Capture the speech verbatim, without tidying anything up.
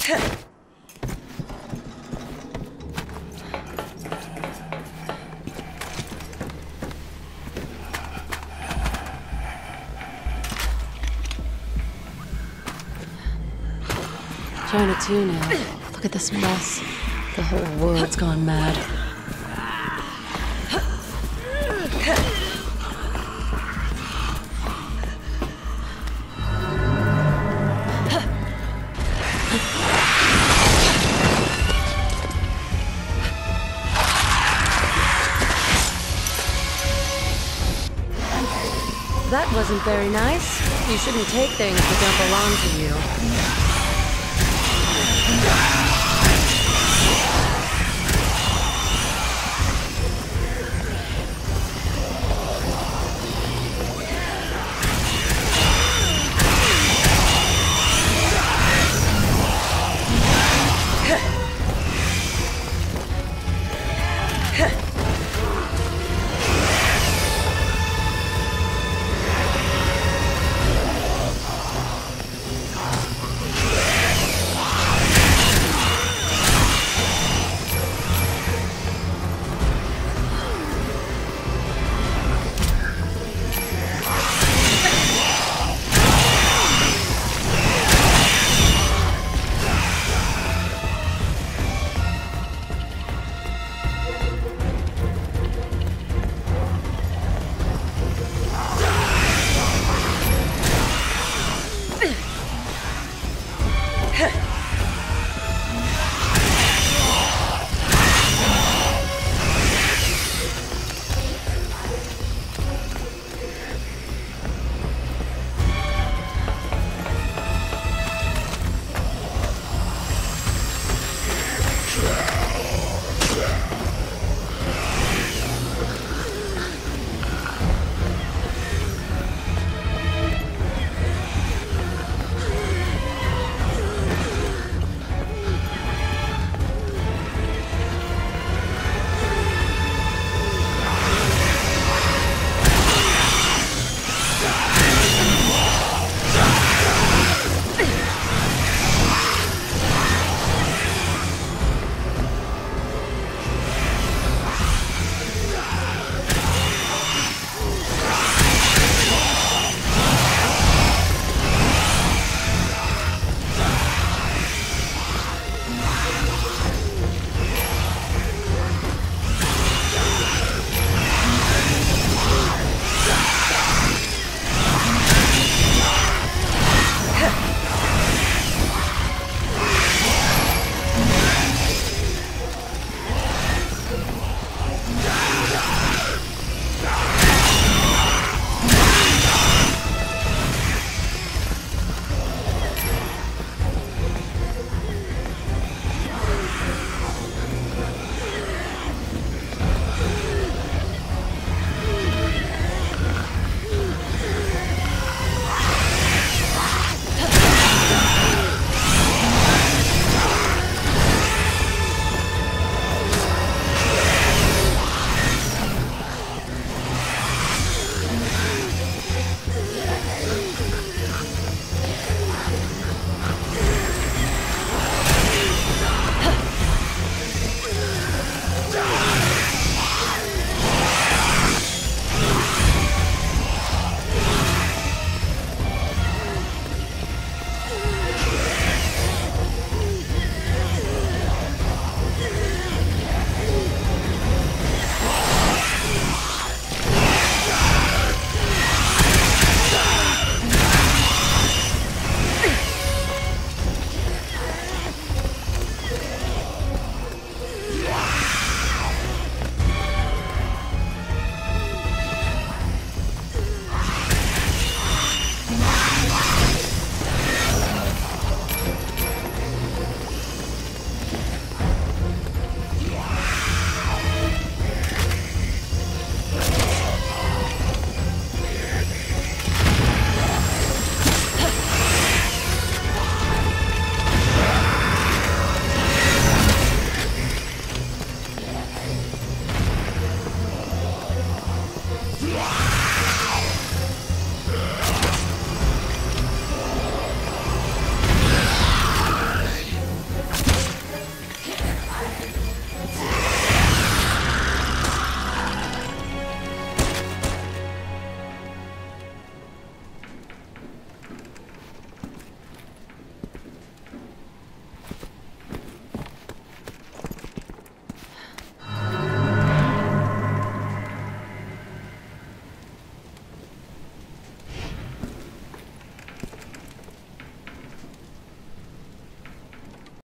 China too now. Look at this mess. The whole world's gone mad. That wasn't very nice. You shouldn't take things that don't belong to you. Heh!